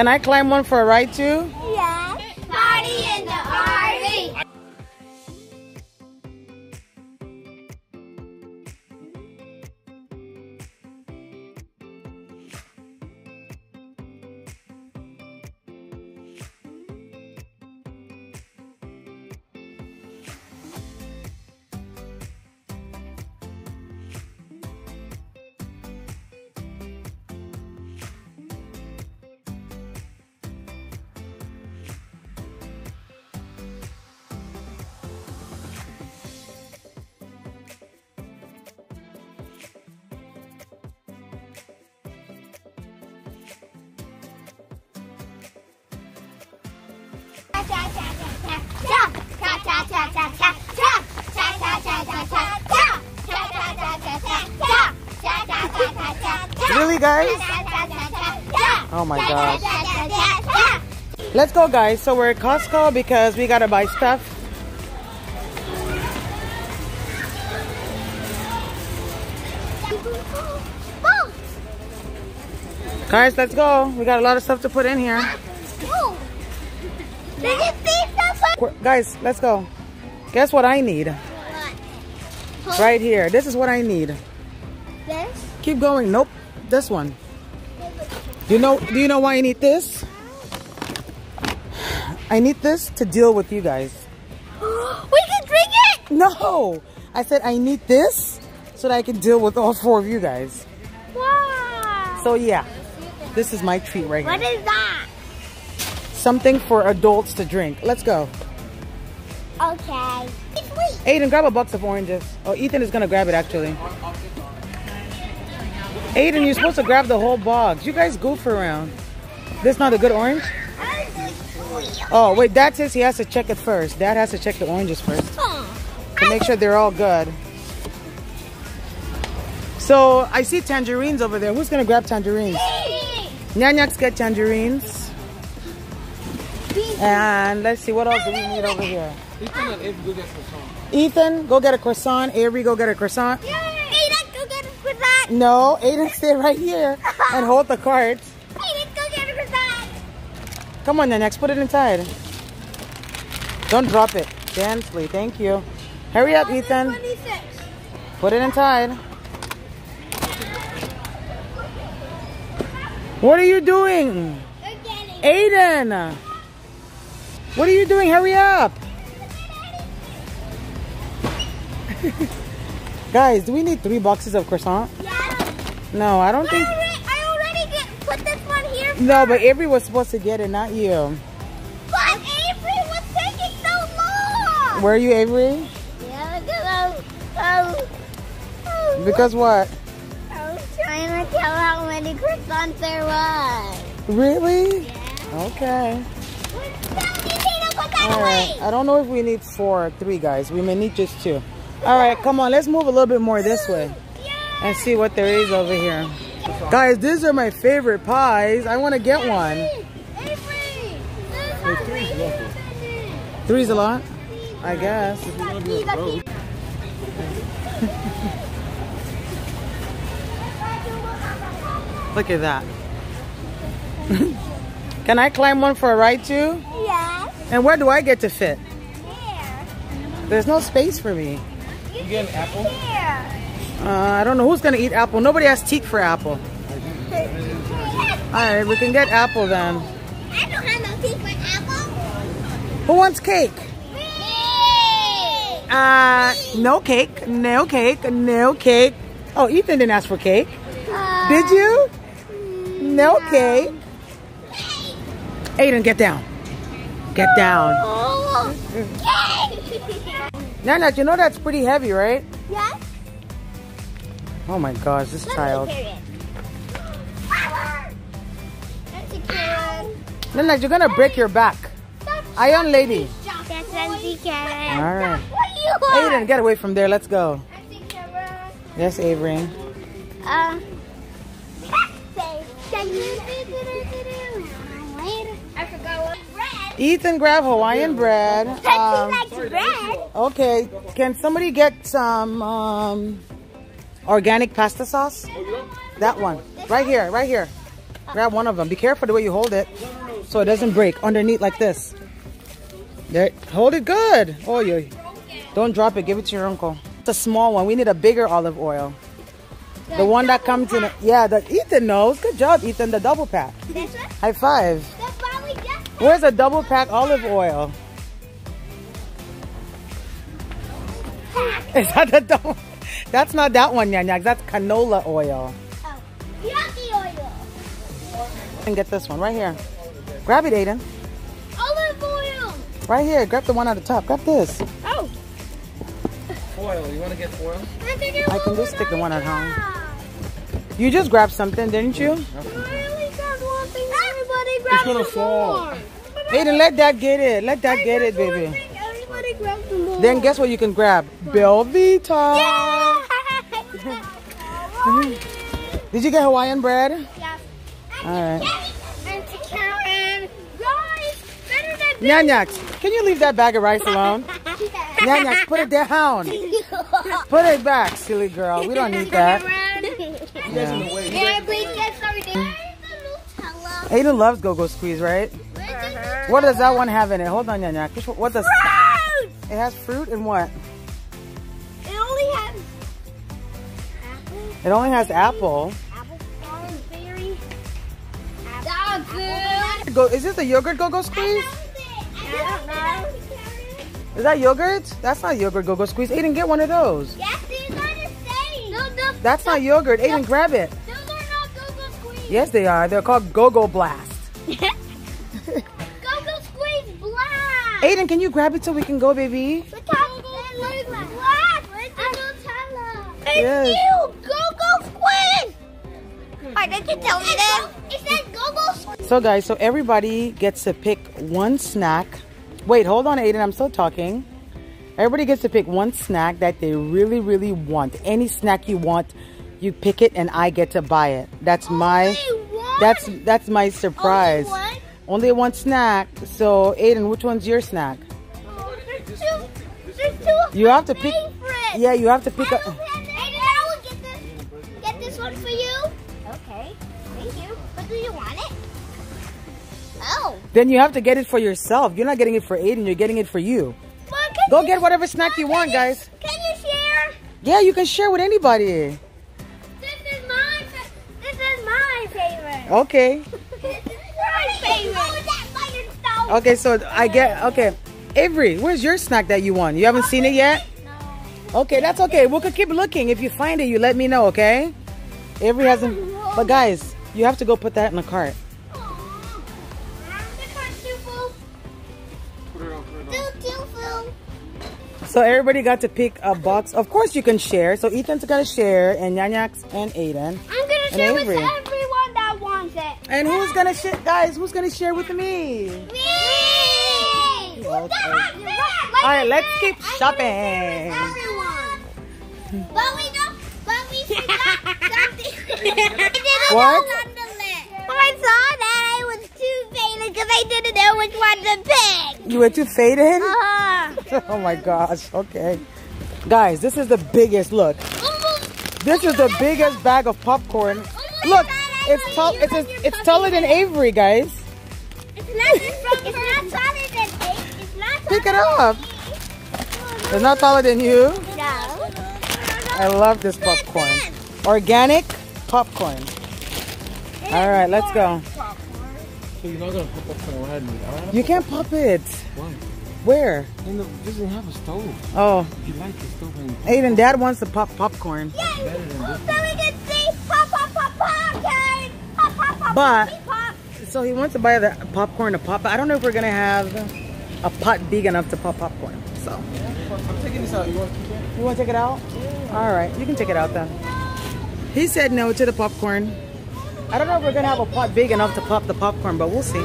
Can I climb one for a ride too? Yeah. Party in the RV. Really, guys? Oh my gosh. Let's go, guys. So we're at Costco because we gotta buy stuff. Guys, let's go. We got a lot of stuff to put in here. Guys, let's go. Guess what I need? What? Right here. This is what I need. This? Keep going. Nope. This one. Do you know why I need this? I need this to deal with you guys. We can drink it! No! I said I need this so that I can deal with all four of you guys. Wow! So yeah. This is my treat right here. What is that? Something for adults to drink. Let's go. Okay. Aiden, grab a box of oranges. Oh, Ethan is gonna grab it actually. Aiden, you're supposed to grab the whole box. You guys goof around. This not a good orange? Oh, wait, that's his. He has to check it first. Dad has to check the oranges first to make sure they're all good. So, I see tangerines over there. Who's gonna grab tangerines? Nyanyaks get tangerines. And let's see, what else do we need over here? Ethan, go get a croissant. Avery, go get a croissant. Yay. Aiden, go get a croissant. No, Aiden, stay right here and hold the cart. Aiden, go get a croissant. Come on, Nanex, put it inside. Don't drop it. Gently, thank you. Hurry up, Ethan. Put it inside. What are you doing? Aiden! What are you doing? Hurry up! Guys, do we need 3 boxes of croissant? Yeah. No, I don't think... I already put this one here first. No, but Avery was supposed to get it, not you. But Avery was taking so long! Were you, Avery? Yeah, because I was... Because what? I was trying to count how many croissants there was. Really? Yeah. Okay. All right. I don't know if we need 4 or 3, guys. We may need just 2. All right, come on. Let's move a little bit more this way and see what there is over here. Guys, these are my favorite pies. I want to get one. Three's a lot, I guess. Look at that. Can I climb one for a ride too? Yeah. And where do I get to fit? Here. There's no space for me. You get an apple? Here. I don't know who's gonna eat apple. Nobody has teeth for apple. Alright, we can get apple then. I don't have no teeth for apple. Who wants cake? Me. No cake, no cake, no cake. Oh, Ethan didn't ask for cake. Did you? No cake. Aiden, get down. Get down. Nana, you know that's pretty heavy, right? Yes. Oh my gosh, this child. Nana, you're gonna break your back. Iron lady. That's empty carrot. All right. Aiden, get away from there. Let's go. Yes, Avery. Ethan, grab Hawaiian bread. Bread. Okay, can somebody get some organic pasta sauce? That one, right here, right here. Grab one of them. Be careful the way you hold it so it doesn't break underneath like this. There, hold it good. Oh, yeah. Don't drop it. Give it to your uncle. It's a small one. We need a bigger olive oil. The one that comes in. Yeah, that Ethan knows. Good job, Ethan. The double pack. High five. Where's a double pack olive oil? Is that the double? That's not that one, Yanyak. That's canola oil. Oh, yucky oil. And get this one right here. Grab it, Aiden. Olive oil. Right here. Grab the one on the top. Grab this. Oh. Foil. You want to get foil? I can just stick the one at home. You just grabbed something, didn't you? I only grabbed one thing. Everybody grabbed some more. It's gonna fall. Aiden, let that get it. Let that get it, baby. Everybody grab some more. Then guess what you can grab? Belvita. Yeah. Mm-hmm. Did you get Hawaiian bread? Yeah. All right. And chicken, rice, better than Nyanyak, can you leave that bag of rice alone? Nyanyak, put it down. Put it back, silly girl. We don't need that. Yeah, please get something. Aiden loves Go Go Squeeze, right? What does that one have in it? Hold on, Nyanyak. What does? Fruit! It has fruit and what? It only has apple. Apple, berry, apple. Go, is this a yogurt Go Go Squeeze? I don't know. Is that yogurt? That's not yogurt Go Go Squeeze. Aiden, get one of those. Yes, these are the same. No, that's not yogurt. Aiden, grab it. Those are not Go Go Squeeze. Yes, they are. They're called Go Go Blast. Go Go Squeeze Blast. Aiden, can you grab it so we can go, baby? Look how Go Go Squeeze Blast. Thank you. Did you tell me that? It says Go Go Squeeze. So guys, so everybody gets to pick one snack. Wait, hold on, Aiden, I'm still talking. Everybody gets to pick one snack that they really, really want. Any snack you want, you pick it, and I get to buy it. That's my, that's my surprise. Only one? Only one snack. So Aiden, which one's your snack? Oh, there's two. You have to pick. Yeah, you have to pick up. Then you have to get it for yourself. You're not getting it for Aiden. You're getting it for you. Mom, go get whatever snack you want, guys. Can you share? Yeah, you can share with anybody. This is my favorite. Okay. This is my favorite. Okay, so I get... Okay. Avery, where's your snack that you want? You haven't seen it yet? No. Okay, that's okay. We could keep looking. If you find it, you let me know, okay? Avery hasn't... But guys, you have to go put that in the cart. So everybody got to pick a box. Of course you can share. So Ethan's going to share, and Yanyak's and Aiden. I'm going to share with everyone that wants it. And who's going to share? Guys, who's going to share with me? Me! Okay. All right, let's keep shopping. But we forgot something. What? I saw that I was too faded because I didn't know which one to pick. You were too faded? Oh my gosh, okay. Guys, this is the biggest, look. This is the biggest bag of popcorn. Look, it's taller than Avery, guys. It's not taller than Avery. Pick it up. It's not taller than you? No. I love this popcorn. Organic popcorn. All right, let's go. So you're not going to pop popcorn around me? You can't pop it. Why? Where? It doesn't have a stove. Oh. If you like the stove. Aiden, Dad wants to pop popcorn. Yeah, so we can see popcorn. But, so he wants to buy the popcorn to pop. I don't know if we're going to have a pot big enough to pop popcorn. So. I'm taking this out. You want to keep it? You want to take it out? Yeah. All right, you can take it out then. He said no to the popcorn. I don't know if we're going to have a pot big enough to pop the popcorn, but we'll see.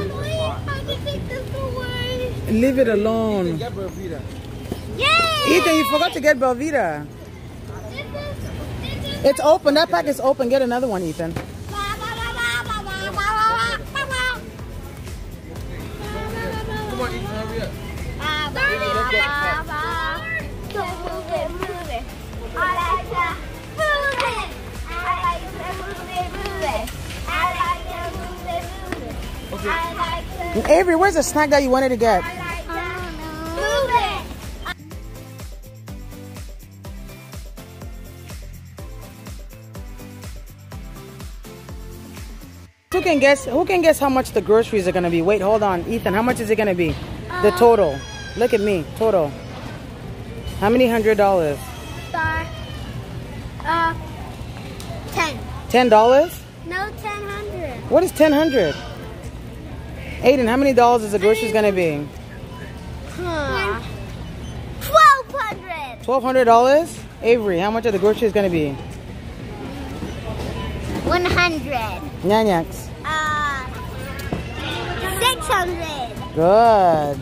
Leave it alone. Ethan, get Belvita. Yay! Ethan, you forgot to get Belvita. It's open. That pack is open. Get another one, Ethan. Come on, Ethan, hurry up. Move it. I like to move it. I like Avery, where's the snack that you wanted to get? I like the Who can guess how much the groceries are gonna be? Wait, hold on, Ethan, how much is it gonna be? The total. Look at me, total. How many $100? $10. $10? No, 1,000. What is 1,000? Aiden, how many dollars is the groceries gonna be? $1,200. $1,200? Avery, how much are the groceries gonna be? 100. Nanyaks. 600. Good.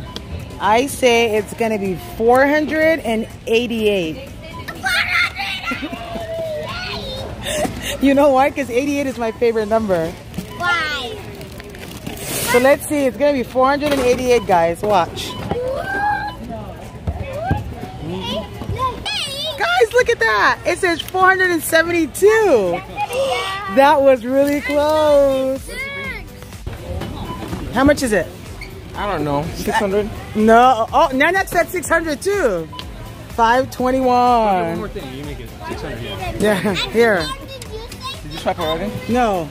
I say it's gonna be 488. 488! You know why? Because 88 is my favorite number. Why? So let's see, it's gonna be 488, guys. Watch. Guys, look at that! It says 472. That was really close. How much is it? I don't know. 600? No. Oh, Nanak said 600 too. 521. One more thing. You make it 600. Yeah. Here. Did you try for it? No.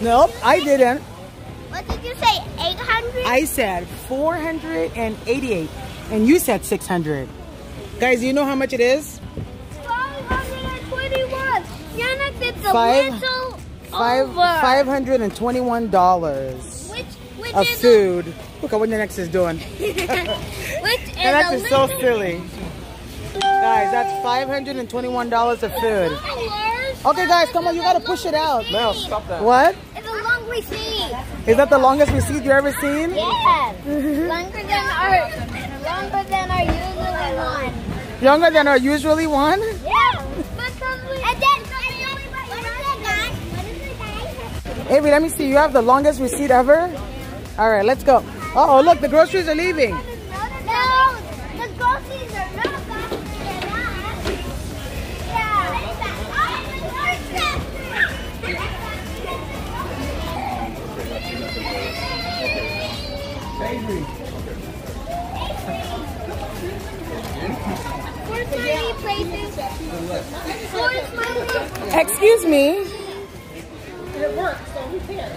Nope. I didn't. What did you say? 800? I said 488, and you said 600. Guys, you know how much it is? 521. Nanak, it's a little over. $521. Which of food. Look at what Nanak is doing. Nanak is so silly. Guys, that's $521 of food. Okay, guys, come on. You got to push it out. Mel, stop that. What? It's a long receipt. Is that the longest receipt you've ever seen? Yeah. Longer than our usually one. Longer than our usually one? Yeah. And then, what is it, guys? Avery, let me see. You have the longest receipt ever? All right, let's go. Uh-oh, look, the groceries are leaving. No, the groceries are not back. Yeah. Excuse me. It works, so who cares?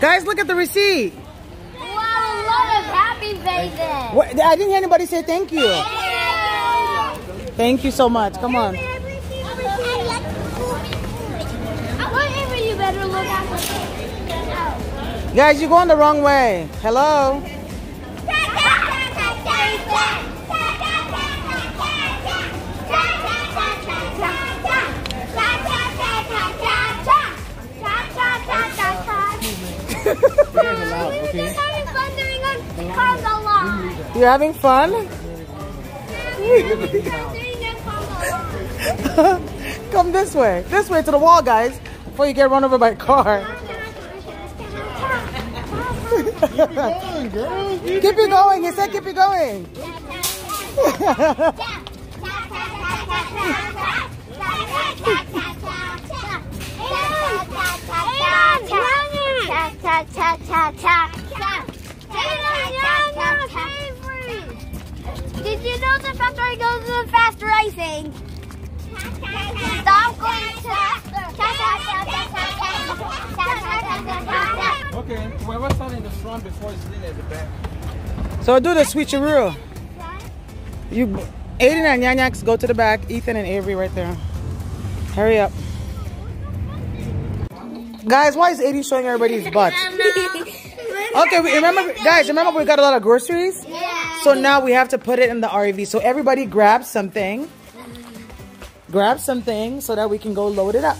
Guys, look at the receipt. Wow, a lot of happy faces. What? I didn't hear anybody say thank you. Thank you so much. Come on. Guys, you're going the wrong way. Hello. You're having fun? Come this way. This way to the wall, guys, before you get run over by a car. Keep it going, girl. Keep it going. He said keep it going. Did you know the faster I go, the faster I sing? Stop going faster. Okay, whoever started in the front before is in at the back. So do the switcheroo. You, Aiden and Nanyaks go to the back. Ethan and Avery right there. Hurry up. Guys, why is Aiden showing everybody's butt? Okay, remember we got a lot of groceries? Yeah. So now we have to put it in the RV. So everybody grab something. Grab something so that we can go load it up.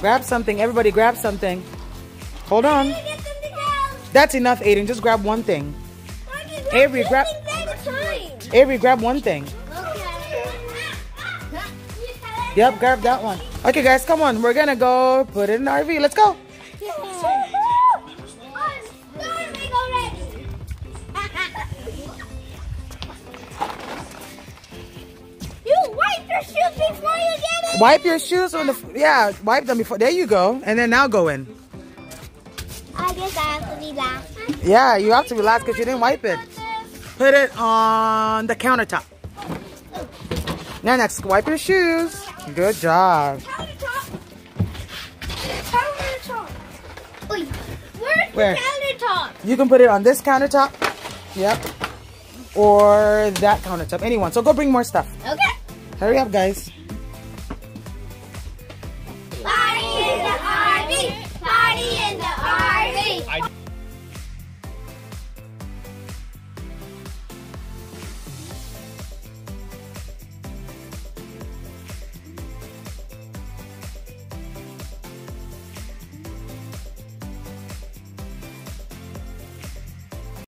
Grab something. Everybody grab something. Hold on. That's enough, Aiden. Just grab one thing. Avery, grab one thing. Yep, grab that one. Okay, guys, come on. We're going to go put it in the RV. Let's go. Wipe your shoes on the, yeah, wipe them before, there you go. And then now go in. I guess I have to relax. Yeah, you have to relax because you didn't wipe it. Put it on the countertop. Now next, wipe your shoes. Good job. Countertop. Wait, where's the countertop? You can put it on this countertop. Yep. Or that countertop. Anyone. So go bring more stuff. Okay. Hurry up, guys.